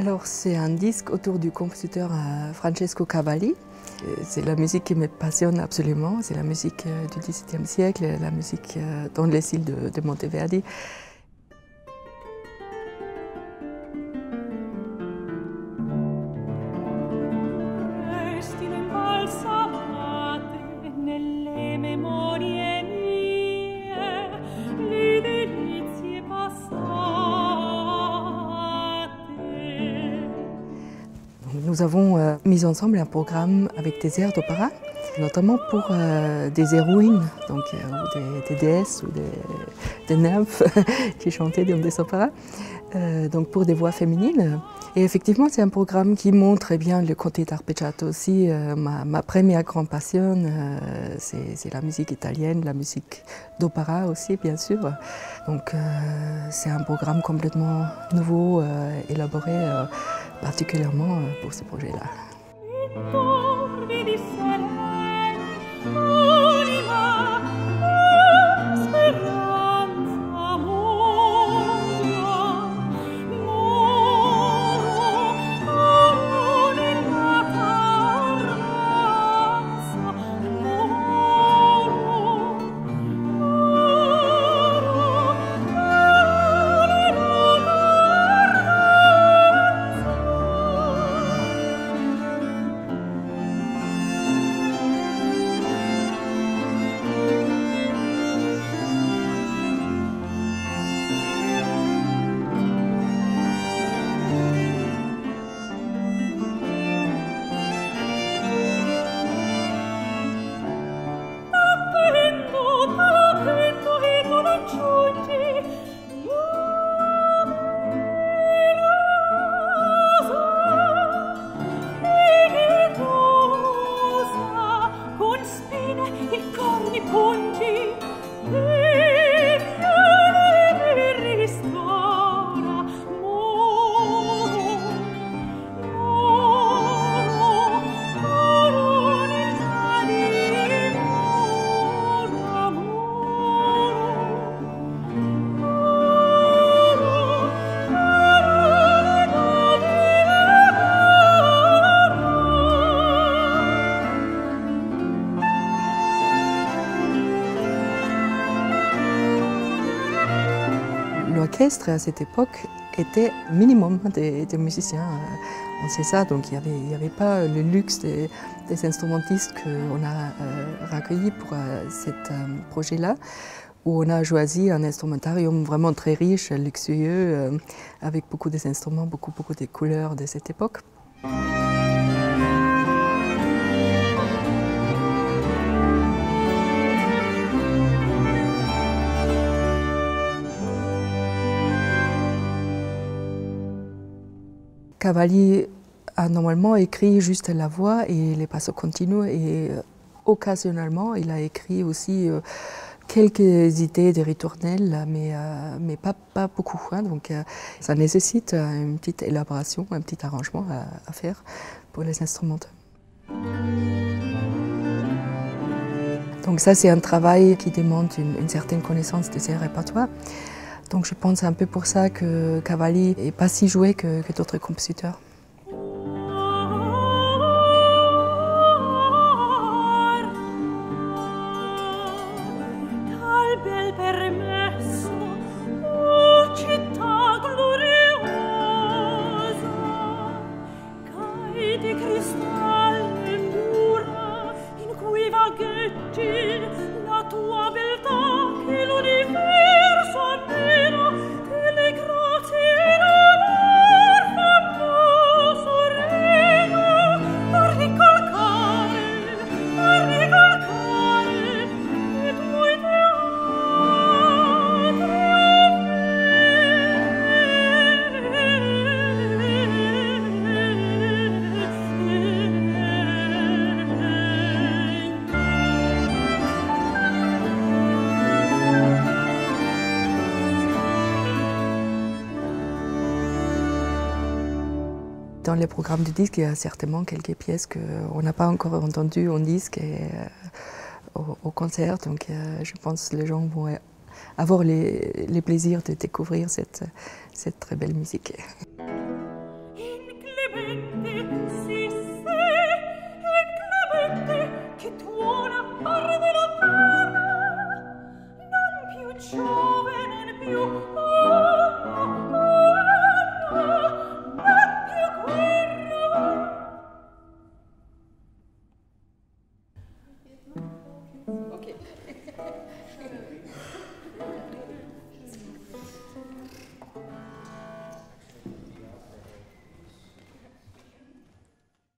Alors c'est un disque autour du compositeur Francesco Cavalli. C'est la musique qui me passionne absolument, c'est la musique du XVIIe siècle, la musique dans les styles de Monteverdi. Nous avons mis ensemble un programme avec des airs d'opéra, notamment pour des héroïnes, donc des déesses ou des nymphes qui chantaient dans des opéras, donc pour des voix féminines. Et effectivement, c'est un programme qui montre eh bien, le côté d'arpeggiato aussi. Ma première grande passion, c'est la musique italienne, la musique d'opéra aussi, bien sûr. Donc c'est un programme complètement nouveau, élaboré particulièrement pour ce projet-là. L'orchestre à cette époque était minimum des musiciens, on sait ça, donc il n'y avait pas le luxe des instrumentistes qu'on a recueillis pour cet projet-là, où on a choisi un instrumentarium vraiment très riche, luxueux, avec beaucoup d'instruments, beaucoup des couleurs de cette époque. Cavalli a normalement écrit juste la voix et les passos continus et occasionnellement il a écrit aussi quelques idées de ritournelles, mais pas beaucoup. Hein. Donc ça nécessite une petite élaboration, un petit arrangement à faire pour les instruments. Donc ça c'est un travail qui demande une certaine connaissance de ses répertoires. Donc je pense un peu pour ça que Cavalli n'est pas si joué que d'autres compositeurs. Dans les programmes du disque, il y a certainement quelques pièces qu'on n'a pas encore entendues en disque et au concert. Donc je pense que les gens vont avoir les plaisirs de découvrir cette très belle musique. giovane non più